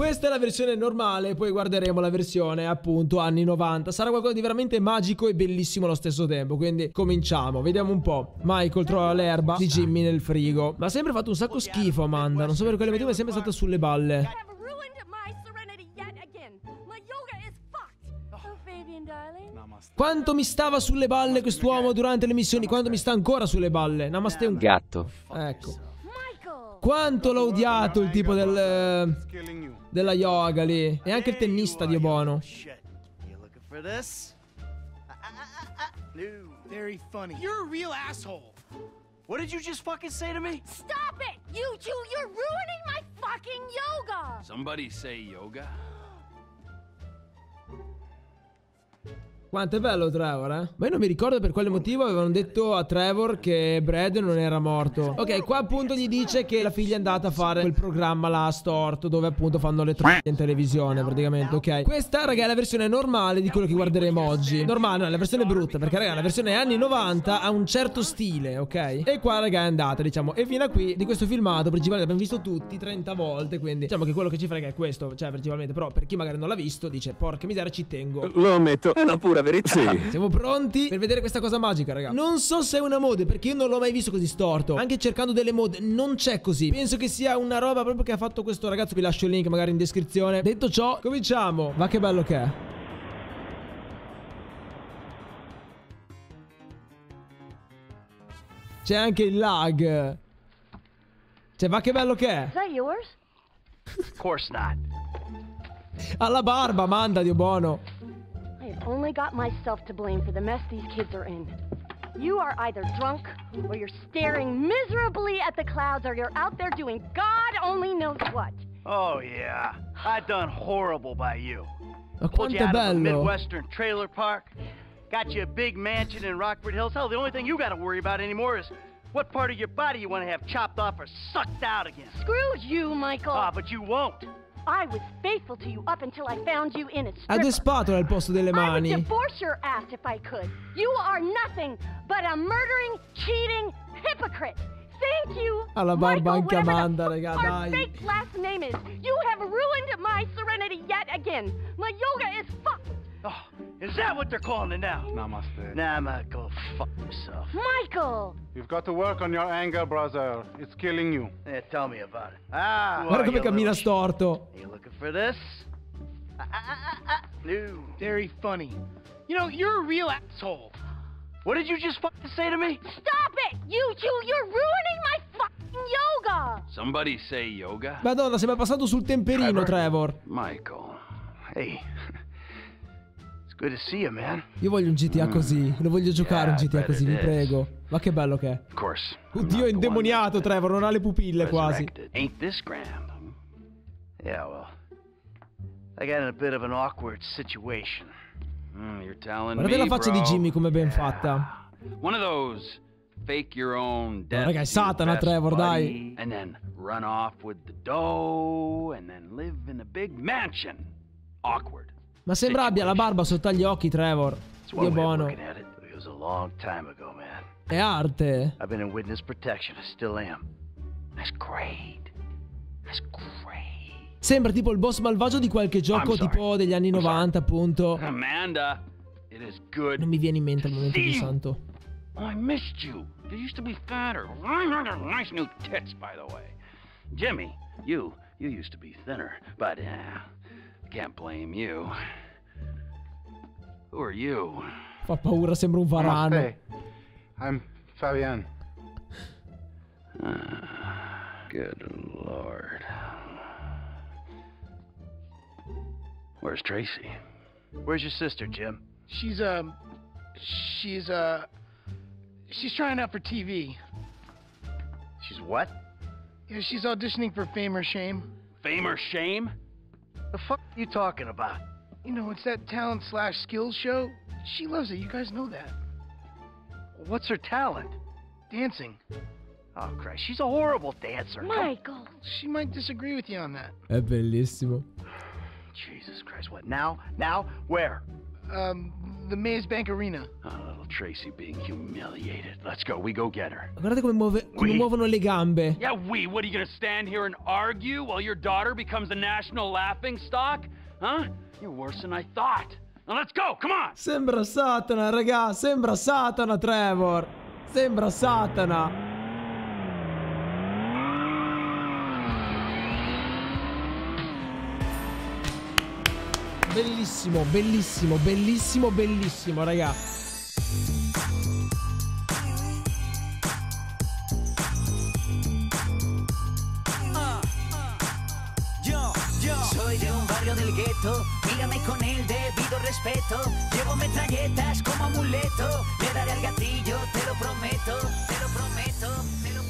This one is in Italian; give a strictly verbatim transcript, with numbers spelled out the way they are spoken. Questa è la versione normale, poi guarderemo la versione appunto anni novanta. Sarà qualcosa di veramente magico e bellissimo allo stesso tempo, quindi cominciamo, vediamo un po'. Michael trova l'erba di Jimmy nel frigo. Ma ha sempre fatto un sacco schifo Amanda, non so per quale motivo è sempre stata sulle balle. Quanto mi stava sulle balle quest'uomo durante le missioni, quanto mi sta ancora sulle balle. Namaste un gatto. Ecco. Quanto l'ho odiato il tipo del... della yoga lì. E anche il tennista, Dio buono. Quanto è bello Trevor, eh? Ma io non mi ricordo per quale motivo avevano detto a Trevor che Brad non era morto. Ok, qua appunto gli dice che la figlia è andata a fare quel programma là storto, dove appunto fanno le troie in televisione praticamente, ok. Questa raga è la versione normale di quello che guarderemo oggi. Normale, no, la versione brutta, perché raga la versione anni novanta ha un certo stile, ok. E qua raga è andata, diciamo. E fino a qui di questo filmato principalmente l'abbiamo visto tutti trenta volte, quindi diciamo che quello che ci frega è questo, cioè principalmente. Però per chi magari non l'ha visto dice porca miseria ci tengo. Lo ammetto, è una pura verità. Sì. Siamo pronti per vedere questa cosa magica raga. Non so se è una mod, perché io non l'ho mai visto così storto. Anche cercando delle mod non c'è così. Penso che sia una roba proprio che ha fatto questo ragazzo. Vi lascio il link magari in descrizione. Detto ciò cominciamo. Ma che bello che è. C'è anche il lag. Cioè ma che bello che è. Is that yours? Of course not. Alla barba Amanda, Dio buono. Only got myself to blame for the mess these kids are in. You are either drunk or you're staring miserably at the clouds or you're out there doing God only knows what. Oh yeah, I done horrible by you. Pulled you out of a Midwestern trailer park, got you a big mansion in Rockford Hills. Hell, the only thing you gotta worry about anymore is what part of your body you want to have chopped off or sucked out again. Screw you, Michael. Ah, but you won't. I was faithful to you up until I found you in a stripper. Ha due spatole al posto delle mani. I would divorce your ass if I could. You are nothing but a murdering, cheating hypocrite. Thank you, alla barba anche Amanda, raga, dai. Your fake last name is. You have ruined my serenity yet again. My yoga is fucked. Oh, is that what they're calling it now? Namaste. Nah, go fuck yourself. Michael! You've got to work on your anger, brother. It's killing you. Yeah, tell me about it. Ah, guarda come cammina storto. Are you looking for this? Ah, ah, ah, ah. No. Very funny. You know, you're a real asshole. What did you just fucking say to me? Stop it! You two, you're ruining my fucking yoga! Somebody say yoga? Madonna, sembra passato sul temperino, Trevor. Trevor. Michael. Hey. Good to see you, man. Io voglio un G T A così. Non voglio giocare un G T A così, vi prego. Ma che bello che è. Oddio, è indemoniato Trevor, non ha le pupille quasi. Ain't this grand? Yeah, well. I got in a bit of an awkward situation. You're telling me. Guardate la faccia di Jimmy come è ben fatta. One of those fake your own death. Raga, è Satana Trevor, dai. And then run off with the dough and then live in a big mansion. Awkward. Ma sembra abbia la barba sotto agli occhi, Trevor. Dio buono. È arte. Sembra tipo il boss malvagio di qualche gioco tipo degli anni novanta, appunto. Non mi viene in mente al momento di santo. I missed you. They used to be fatter. Nice new tits, by the way. Jimmy, you, you used to be thinner, but uh... can't blame you. Who are you? Fa paura, sembra un varano. Hey, I'm Fabian. Uh, good lord. Where's Tracy? Where's your sister, Jim? She's um, she's uh, she's trying out for T V. She's what? Yeah, she's auditioning for Fame or Shame. Fame or Shame? The fuck are you talking about? You know, it's that talent slash skills show. She loves it, you guys know that. What's her talent? Dancing. Oh Christ, she's a horrible dancer. Michael. She might disagree with you on that. È bellissimo. Jesus Christ, what now? Now where? Um, the Mayor's Bank Arena. Oh, little Tracy being humiliated. Let's go. We go get her. Guardate come, muove, come muovono le gambe. Yeah, we. What are you gonna stand here and argue while your daughter becomes a national laughing stock? Huh? You're worse than I thought. Now let's go. Come on. Sembra Satana, raga. Sembra Satana, Trevor. Sembra Satana. Bellissimo, bellissimo, bellissimo, bellissimo, raga. Yo, yo. Soy de un barrio del gueto, mírame con el debido respeto. Llevo metralletas como amuleto. Le daré al gatillo, te lo prometo, te lo prometo, te lo prometo.